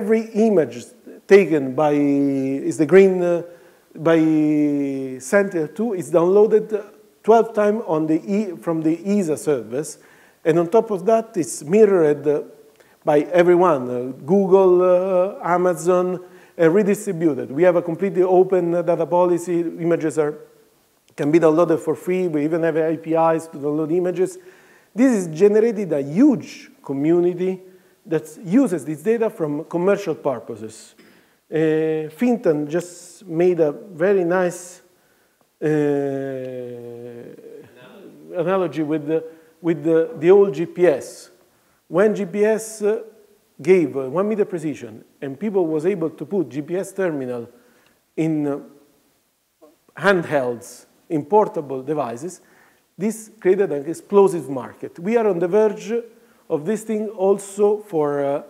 every image taken by by Sentinel 2 is downloaded 12 times on the from the ESA service, and on top of that, it's mirrored by everyone, Google, Amazon, redistributed. We have a completely open data policy. Images can be downloaded for free. We even have APIs to download images. This has generated a huge community that uses this data from commercial purposes. Fintan just made a very nice analogy with the old GPS. When GPS gave 1 meter precision and people was able to put GPS terminal in handhelds, in portable devices, this created an explosive market. We are on the verge of this thing also for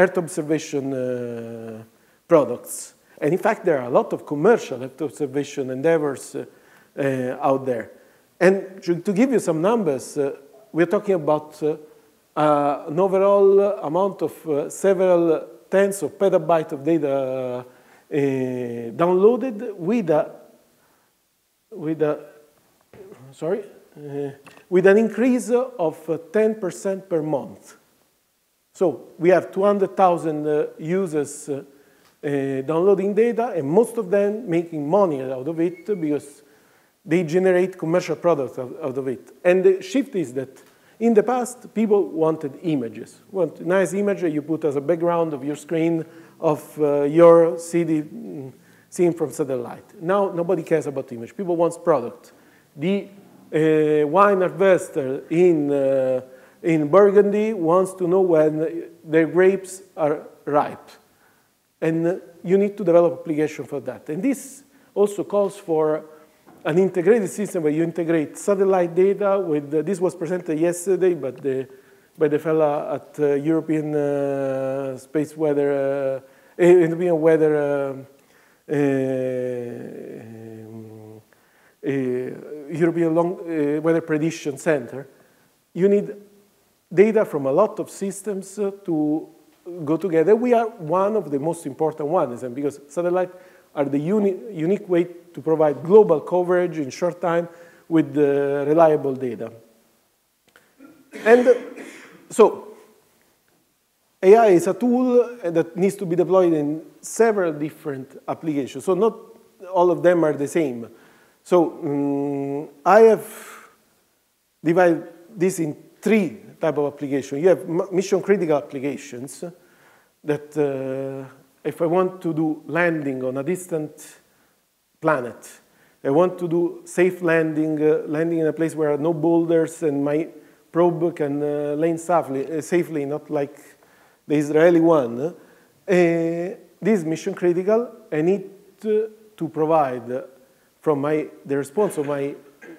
Earth observation products. And in fact, there are a lot of commercial Earth observation endeavors out there. And to give you some numbers, we're talking about an overall amount of several tens of petabytes of data downloaded with an increase of 10% per month. So we have 200,000 users downloading data, and most of them making money out of it because they generate commercial products out of it. And the shift is that in the past, people wanted images. Want a nice image you put as a background of your screen of your city seen from satellite. Now nobody cares about image. People want product. The wine harvester in Burgundy wants to know when their grapes are ripe. And you need to develop application for that. And this also calls for an integrated system where you integrate satellite data with, this was presented yesterday by the fella at European Space Weather, European Weather European Weather Prediction Center. You need data from a lot of systems to go together. We are one of the most important ones, and because satellites are the unique way to provide global coverage in short time with reliable data. And so AI is a tool that needs to be deployed in several different applications. So not all of them are the same. So I have divided this in three types of applications. You have mission-critical applications that if I want to do landing on a distant planet, I want to do safe landing, landing in a place where there are no boulders and my probe can land safely, not like the Israeli one. This is mission critical. I need to provide from the response of my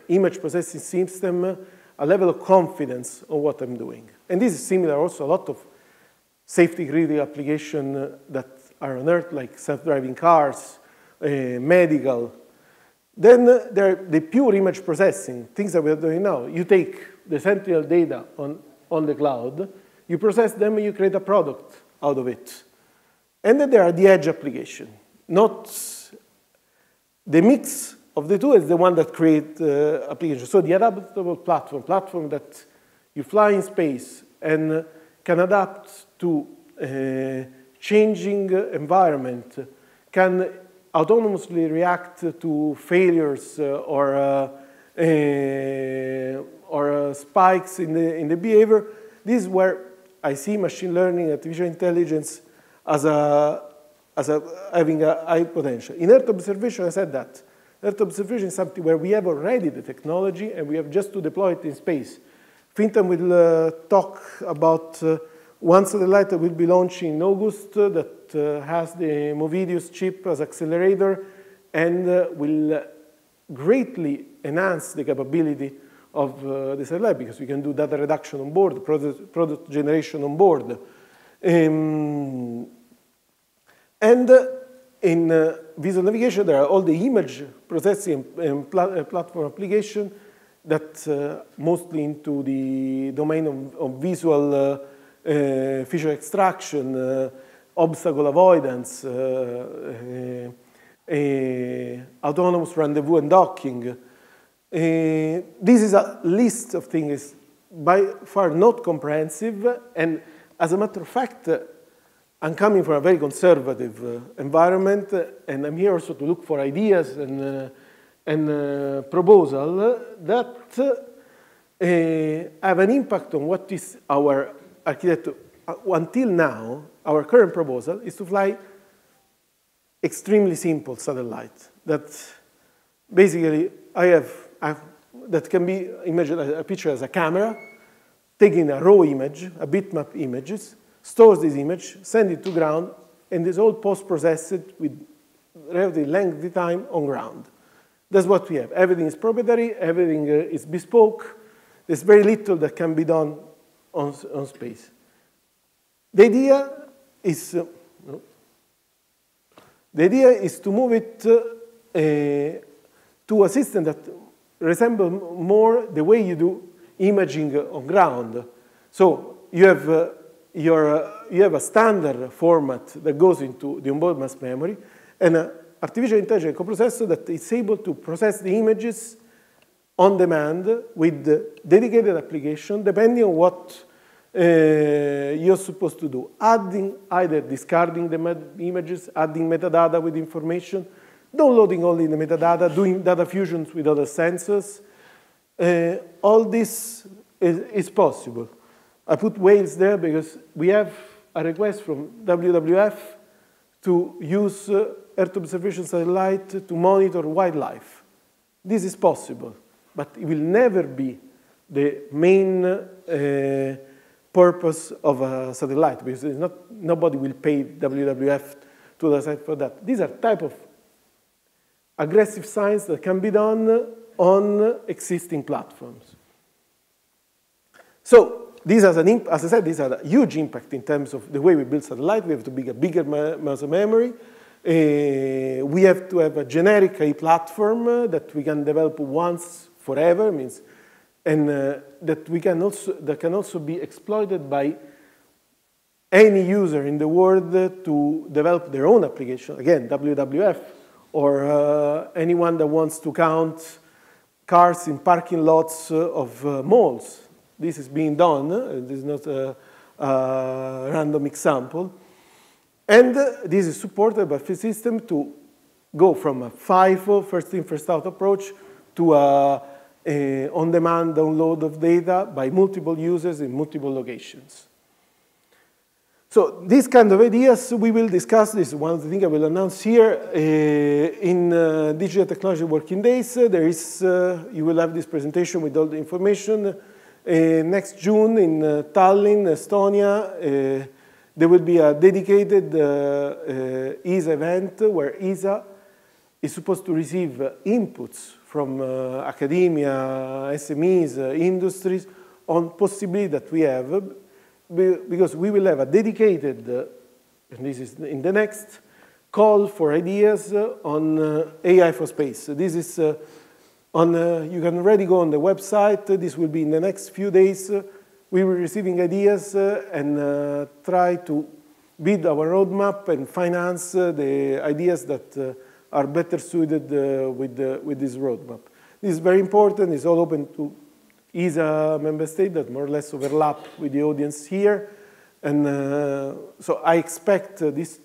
image processing system a level of confidence on what I'm doing. And this is similar also a lot of safety critical applications that are on Earth, like self-driving cars, medical. Then there are the pure image processing, things that we are doing now. You take the Sentinel data on the cloud, you process them, and you create a product out of it. And then there are the edge application. Not the mix of the two is the one that creates applications. So the adaptable platform, that you fly in space and can adapt to changing environment, can autonomously react to failures or spikes in the behavior. This is where I see machine learning, artificial intelligence having a high potential. In Earth observation, I said that. Earth observation is something where we have already the technology and we have just to deploy it in space. Fintan will talk about one satellite that will be launching in August that has the Movidius chip as accelerator and will greatly enhance the capability of the satellite because we can do data reduction on board, product generation on board. And in visual navigation, there are all the image processing and platform application that mostly into the domain of visual feature extraction, obstacle avoidance, autonomous rendezvous and docking. This is a list of things by far not comprehensive, and as a matter of fact, I'm coming from a very conservative environment, and I'm here also to look for ideas and proposals that have an impact on what is our architecture. Until now, our current proposal is to fly extremely simple satellites that basically that can be imagined as a picture as a camera, taking a raw image, a bitmap images, stores this image, sends it to ground, and is all post-processed with relatively lengthy time on ground. That's what we have. Everything is proprietary, everything is bespoke. There's very little that can be done on space. The idea is to move it to a system that resembles more the way you do imaging on ground. So you have a standard format that goes into the onboard mass memory and an artificial intelligence coprocessor that is able to process the images on demand with dedicated application, depending on what you're supposed to do, adding, either discarding the images, adding metadata with information, downloading only the metadata, doing data fusions with other sensors. All this is possible. I put Wales there because we have a request from WWF to use Earth Observation Satellite to monitor wildlife. This is possible, but it will never be the main purpose of a satellite, because nobody will pay WWF to the site for that. These are type of aggressive science that can be done on existing platforms. So, these are as I said, these are a huge impact in terms of the way we build satellite. We have to build a bigger mass of memory. We have to have a generic AI platform that we can develop once forever, means, and that can also be exploited by any user in the world to develop their own application. Again, WWF or anyone that wants to count cars in parking lots of malls. This is being done. This is not a random example. And this is supported by the system to go from a FIFO, first in, first out approach, to a on-demand download of data by multiple users in multiple locations. So these kind of ideas, we will discuss this. One of the things I will announce here in Digital Technology Working Days, you will have this presentation with all the information. Next June in Tallinn, Estonia, there will be a dedicated ESA event where ESA is supposed to receive inputs from academia, SMEs, industries on possibility that we have, because we will have a dedicated, and this is in the next, call for ideas on AI for space. So this is you can already go on the website. This will be in the next few days. We will be receiving ideas and try to build our roadmap and finance the ideas that are better suited with this roadmap. This is very important. It's all open to ESA member states that more or less overlap with the audience here. And so I expect this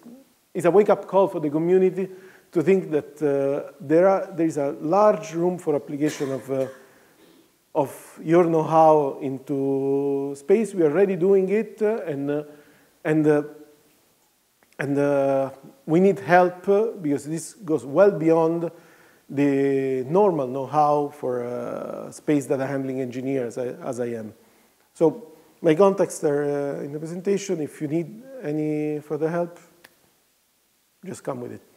is a wake-up call for the community to think that there is a large room for application of your know-how into space. We are already doing it, and we need help because this goes well beyond the normal know-how for space data handling engineers, as I am. So my contacts are in the presentation. If you need any further help, just come with it.